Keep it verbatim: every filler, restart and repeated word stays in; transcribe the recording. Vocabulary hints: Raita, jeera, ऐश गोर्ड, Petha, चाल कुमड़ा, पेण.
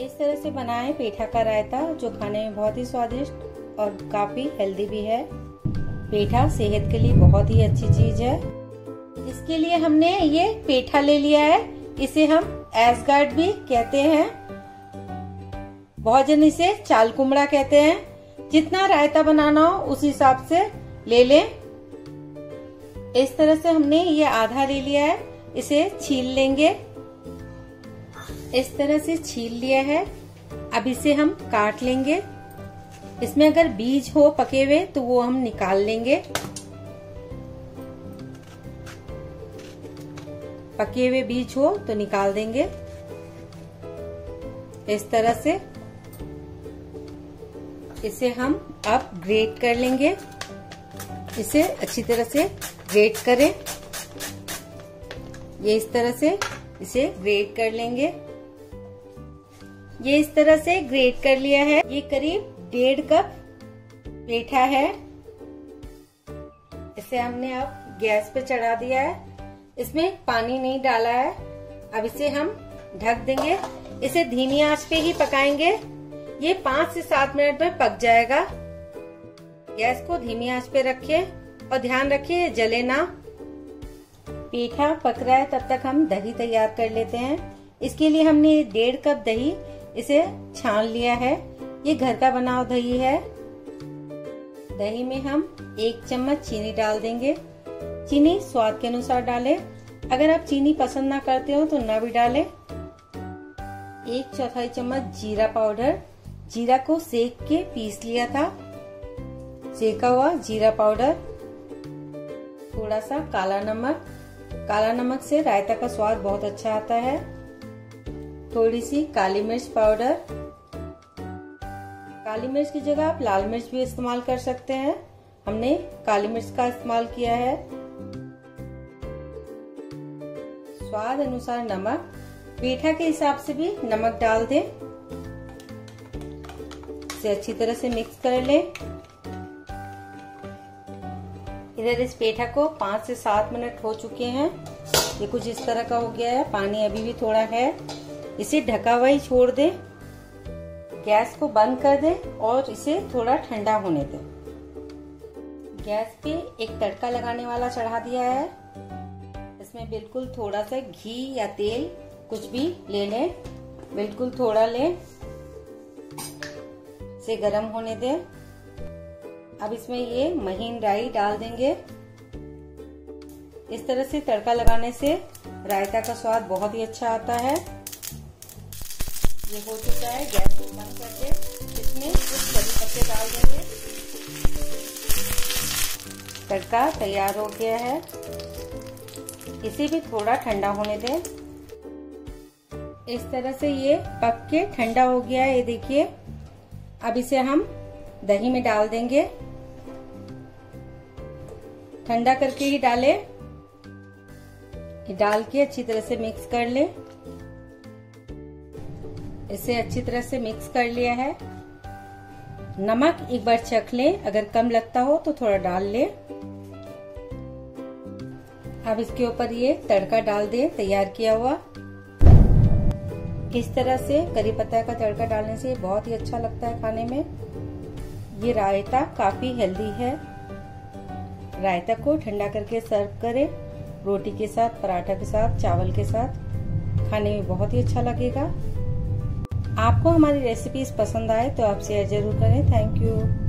इस तरह से बनाएं पेठा का रायता, जो खाने में बहुत ही स्वादिष्ट और काफ़ी हेल्दी भी है। पेठा सेहत के लिए बहुत ही अच्छी चीज़ है। इसके लिए हमने ये पेठा ले लिया है, इसे हम ऐश गोर्ड भी कहते हैं, बहुत जन इसे चाल कुमड़ा कहते हैं। जितना रायता बनाना हो उस हिसाब से ले लें। इस तरह से हमने ये आधा ले लिया है, इसे छील लेंगे। इस तरह से छील लिया है, अब इसे हम काट लेंगे। इसमें अगर बीज हो पके हुए तो वो हम निकाल लेंगे। पके हुए बीज हो तो निकाल देंगे इस तरह से। इसे हम अब ग्रेट कर लेंगे। इसे अच्छी तरह से ग्रेट करें, ये इस तरह से इसे ग्रेट कर लेंगे। ये इस तरह से ग्रेट कर लिया है। ये करीब डेढ़ कप पेठा है। इसे हमने अब गैस पे चढ़ा दिया है। इसमें पानी नहीं डाला है। अब इसे हम ढक देंगे। इसे धीमी आंच पे ही पकाएंगे। ये पाँच से सात मिनट में पक जाएगा। गैस को धीमी आंच पे रखिए और ध्यान रखिए जले ना। पेठा पक रहा है तब तक हम दही तैयार कर लेते हैं। इसके लिए हमने डेढ़ कप दही इसे छान लिया है। ये घर का बना हुआ दही है। दही में हम एक चम्मच चीनी डाल देंगे। चीनी स्वाद के अनुसार डालें। अगर आप चीनी पसंद ना करते हो तो ना भी डालें। एक चौथाई चम्मच जीरा पाउडर, जीरा को सेक के पीस लिया था, सेका हुआ जीरा पाउडर। थोड़ा सा काला नमक, काला नमक से रायता का स्वाद बहुत अच्छा आता है। थोड़ी सी काली मिर्च पाउडर, काली मिर्च की जगह आप लाल मिर्च भी इस्तेमाल कर सकते हैं। हमने काली मिर्च का इस्तेमाल किया है। स्वाद अनुसार नमक, पेठा के हिसाब से भी नमक डाल दें। इसे अच्छी तरह से मिक्स कर लें। इधर इस पेठा को पाँच से सात मिनट हो चुके हैं। ये कुछ इस तरह का हो गया है, पानी अभी भी थोड़ा है। इसे ढका हुआ ही छोड़ दें। गैस को बंद कर दें और इसे थोड़ा ठंडा होने दें। गैस पे एक तड़का लगाने वाला चढ़ा दिया है। इसमें बिल्कुल थोड़ा सा घी या तेल कुछ भी ले लें, बिल्कुल थोड़ा लें। इसे गर्म होने दें। अब इसमें ये महीन राई डाल देंगे। इस तरह से तड़का लगाने से रायता का स्वाद बहुत ही अच्छा आता है। ये हो चुका है, गैस को बंद करके इसमें कुछ करी पत्ते डाल देंगे। तड़का तैयार हो गया है। इसे भी थोड़ा ठंडा होने दें। इस तरह से ये पक के ठंडा हो गया है, ये देखिए। अब इसे हम दही में डाल देंगे। ठंडा करके ही डालें। डाल के अच्छी तरह से मिक्स कर लें। इसे अच्छी तरह से मिक्स कर लिया है। नमक एक बार चख लें, अगर कम लगता हो तो थोड़ा डाल लें। अब इसके ऊपर ये तड़का डाल दें, तैयार किया हुआ। इस तरह से करी पत्ता का तड़का डालने से बहुत ही अच्छा लगता है खाने में। ये रायता काफी हेल्दी है। रायता को ठंडा करके सर्व करें, रोटी के साथ, पराठा के साथ, चावल के साथ। खाने में बहुत ही अच्छा लगेगा। आपको हमारी रेसिपीज पसंद आए तो आप शेयर जरूर करें। Thank you.